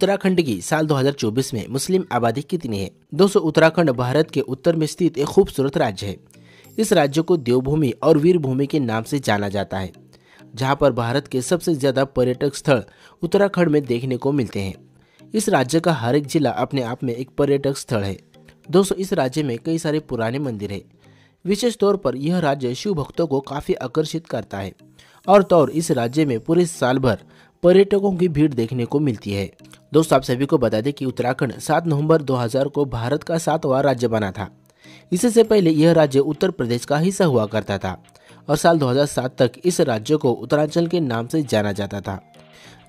उत्तराखंड की साल 2024 में मुस्लिम आबादी कितनी है? दोस्तों, उत्तराखंड भारत के उत्तर में स्थित एक खूबसूरत राज्य है। इस राज्य को देवभूमि और वीरभूमि के नाम से जाना जाता है, जहाँ पर भारत के सबसे ज़्यादा पर्यटक स्थल उत्तराखंड में देखने को मिलते हैं। इस राज्य का हर एक जिला अपने आप में एक पर्यटक स्थल है। दोस्तों, इस राज्य में कई सारे पुराने मंदिर हैं। विशेष तौर पर यह राज्य शिव भक्तों को काफ़ी आकर्षित करता है और इस राज्य में पूरे साल भर पर्यटकों की भीड़ देखने को मिलती है। दोस्तों, आप सभी को बता दें कि उत्तराखंड 7 नवंबर 2000 को भारत का 7वां राज्य बना था। इससे पहले यह राज्य उत्तर प्रदेश का हिस्सा हुआ करता था और साल 2007 तक इस राज्य को उत्तरांचल के नाम से जाना जाता था,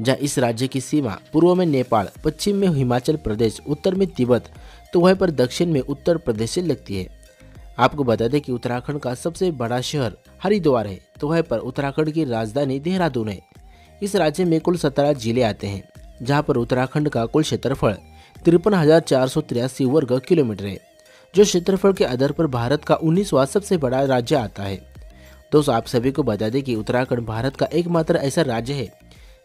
जहाँ इस राज्य की सीमा पूर्व में नेपाल, पश्चिम में हिमाचल प्रदेश, उत्तर में तिब्बत तो वहीं पर दक्षिण में उत्तर प्रदेश से लगती है। आपको बता दें कि उत्तराखंड का सबसे बड़ा शहर हरिद्वार है तो वहीं पर उत्तराखंड की राजधानी देहरादून है। इस राज्य में कुल 17 जिले आते हैं, जहां पर उत्तराखंड का कुल क्षेत्रफल 53,483 वर्ग किलोमीटर है, जो क्षेत्रफल के आधार पर भारत का 19वां सबसे बड़ा राज्य आता है। दोस्तों, आप सभी को बता दें कि उत्तराखंड भारत का एकमात्र ऐसा राज्य है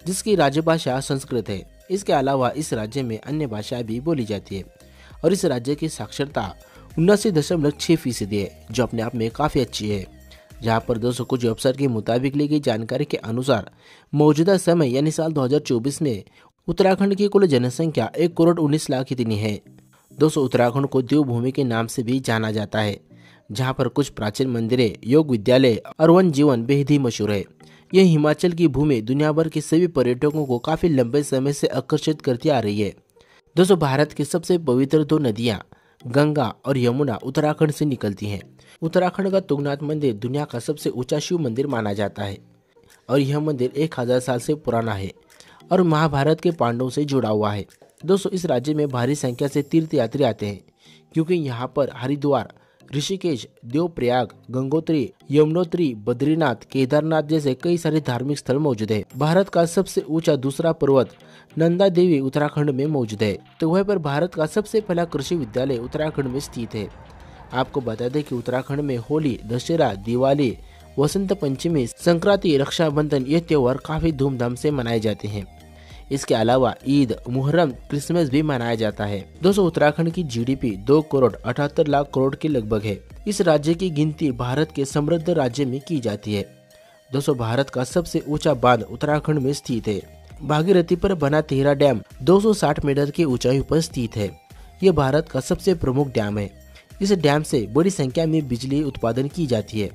जिसकी राज्य भाषा संस्कृत है। इसके अलावा इस राज्य में अन्य भाषाएं भी बोली जाती है और इस राज्य की साक्षरता 79.6% है, जो अपने आप में काफ़ी अच्छी है। जहां पर दोस्तों कुछ वेबसाइट के मुताबिक ली गई जानकारी के अनुसार मौजूदा समय यानी साल 2024 में उत्तराखंड की कुल जनसंख्या 1,19,00,000 इतनी है। दोस्तों, उत्तराखंड को देवभूमि के नाम से भी जाना जाता है, जहां पर कुछ प्राचीन मंदिरें, योग विद्यालय और वन जीवन बेहद मशहूर है। यह हिमाचल की भूमि दुनिया भर के सभी पर्यटकों को काफ़ी लंबे समय से आकर्षित करती आ रही है। दोस्तों, भारत की सबसे पवित्र 2 नदियाँ गंगा और यमुना उत्तराखंड से निकलती हैं। उत्तराखंड का तुंगनाथ मंदिर दुनिया का सबसे ऊंचा शिव मंदिर माना जाता है और यह मंदिर 1000 साल से पुराना है और महाभारत के पांडवों से जुड़ा हुआ है। दोस्तों, इस राज्य में भारी संख्या से तीर्थयात्री आते हैं, क्योंकि यहाँ पर हरिद्वार, ऋषिकेश, देवप्रयाग, गंगोत्री, यमुनोत्री, बद्रीनाथ, केदारनाथ जैसे कई सारे धार्मिक स्थल मौजूद है। भारत का सबसे ऊंचा दूसरा पर्वत नंदा देवी उत्तराखंड में मौजूद है तो वह पर भारत का सबसे पहला कृषि विद्यालय उत्तराखंड में स्थित है। आपको बता दें कि उत्तराखंड में होली, दशहरा, दिवाली, वसंत पंचमी, संक्रांति, रक्षाबंधन ये त्यौहार काफी धूमधाम से मनाए जाते हैं। इसके अलावा ईद, मुहर्रम, क्रिसमस भी मनाया जाता है। दोस्तों, उत्तराखंड की जीडीपी 2,78,00,000 करोड़ के लगभग है। इस राज्य की गिनती भारत के समृद्ध राज्य में की जाती है। दोस्तों, भारत का सबसे ऊंचा बांध उत्तराखंड में स्थित है। भागीरथी पर बना टिहरा डैम 260 मीटर की ऊंचाई पर स्थित है। यह भारत का सबसे प्रमुख डैम है। इस डैम से बड़ी संख्या में बिजली उत्पादन की जाती है।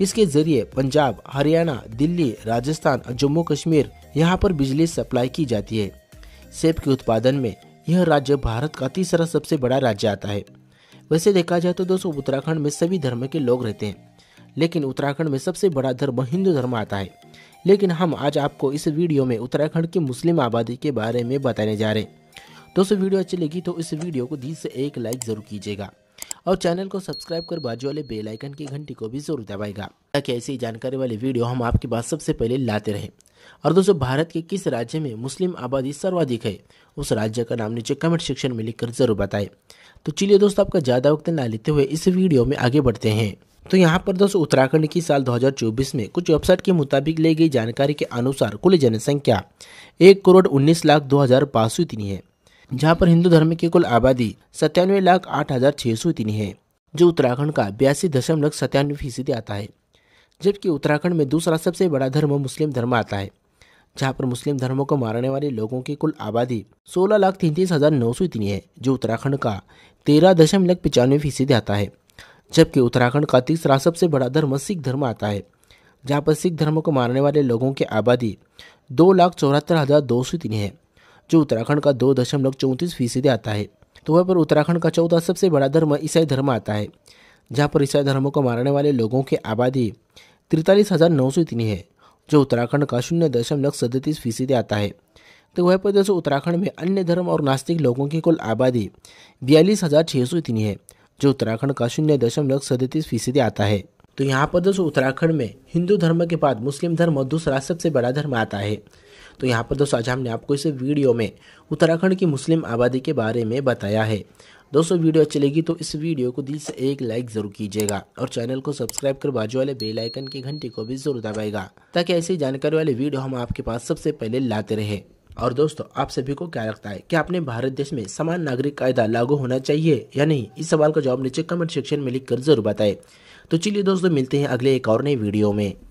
इसके जरिए पंजाब, हरियाणा, दिल्ली, राजस्थान और जम्मू कश्मीर यहाँ पर बिजली सप्लाई की जाती है। सेब के उत्पादन में यह राज्य भारत का तीसरा सबसे बड़ा राज्य आता है। वैसे देखा जाए तो दोस्तों उत्तराखंड में सभी धर्म के लोग रहते हैं, लेकिन उत्तराखंड में सबसे बड़ा धर्म हिंदू धर्म आता है। लेकिन हम आज आपको इस वीडियो में उत्तराखंड की मुस्लिम आबादी के बारे में बताने जा रहे हैं। दोस्तों, वीडियो अच्छी लगी तो इस वीडियो को दिल से एक लाइक जरूर कीजिएगा और चैनल को सब्सक्राइब कर बाजू वाले बेल आइकन की घंटी को भी जरूर दबाएगा, ताकि ऐसी जानकारी वाली वीडियो हम आपके पास सबसे पहले लाते रहें। और दोस्तों, भारत के किस राज्य में मुस्लिम आबादी सर्वाधिक है, उस राज्य का नाम नीचे कमेंट सेक्शन में लिखकर जरूर बताएं। तो चलिए दोस्तों, आपका ज़्यादा वक्त ना लेते हुए इस वीडियो में आगे बढ़ते हैं। तो यहाँ पर दोस्तों उत्तराखंड की साल 2024 में कुछ वेबसाइट के मुताबिक ली गई जानकारी के अनुसार कुल जनसंख्या 1,19,02,500 इतनी है, जहाँ पर हिंदू धर्म की कुल आबादी 97,08,600 इतनी है, जो उत्तराखंड का 82.97% आता है। जबकि उत्तराखंड में दूसरा सबसे बड़ा धर्म मुस्लिम धर्म आता है, जहाँ पर मुस्लिम धर्मों को मानने वाले लोगों की कुल आबादी 16,33,900 इतनी है, जो उत्तराखंड का 13.95% आता है। जबकि उत्तराखंड का तीसरा सबसे बड़ा धर्म सिख धर्म आता है, जहाँ पर सिख धर्म को मानने वाले लोगों की आबादी 2,74,200 इतनी है, जो उत्तराखंड का 2.34% आता है। तो वहाँ पर उत्तराखंड का 14 सबसे बड़ा धर्म ईसाई धर्म आता है, जहाँ पर ईसाई धर्म को मानने वाले लोगों की आबादी 43,900 इतनी है, जो उत्तराखंड का 0.37% आता है। तो वह पर दोस्तों उत्तराखंड में अन्य धर्म और नास्तिक लोगों की कुल आबादी 42,600 इतनी है, जो उत्तराखंड का 0.37% आता है। तो यहाँ पर दोस्तों उत्तराखंड में हिंदू धर्म के बाद मुस्लिम धर्म दूसरा सबसे बड़ा धर्म आता है। तो यहाँ पर दोस्तों आज हमने आपको इस वीडियो में उत्तराखंड की मुस्लिम आबादी के बारे में बताया है। दोस्तों, वीडियो अच्छी लगी तो इस वीडियो को दिल से एक लाइक जरूर कीजिएगा और चैनल को सब्सक्राइब कर बाजू वाले बेल आइकन की घंटी को भी जरूर दबाएगा, ताकि ऐसी जानकारी वाले वीडियो हम आपके पास सबसे पहले लाते रहे। और दोस्तों आप सभी को क्या लगता है कि आपने भारत देश में समान नागरिक कायदा लागू होना चाहिए या नहीं, इस सवाल का जवाब नीचे कमेंट सेक्शन में लिखकर जरूर बताएं। तो चलिए दोस्तों मिलते हैं अगले एक और नए वीडियो में।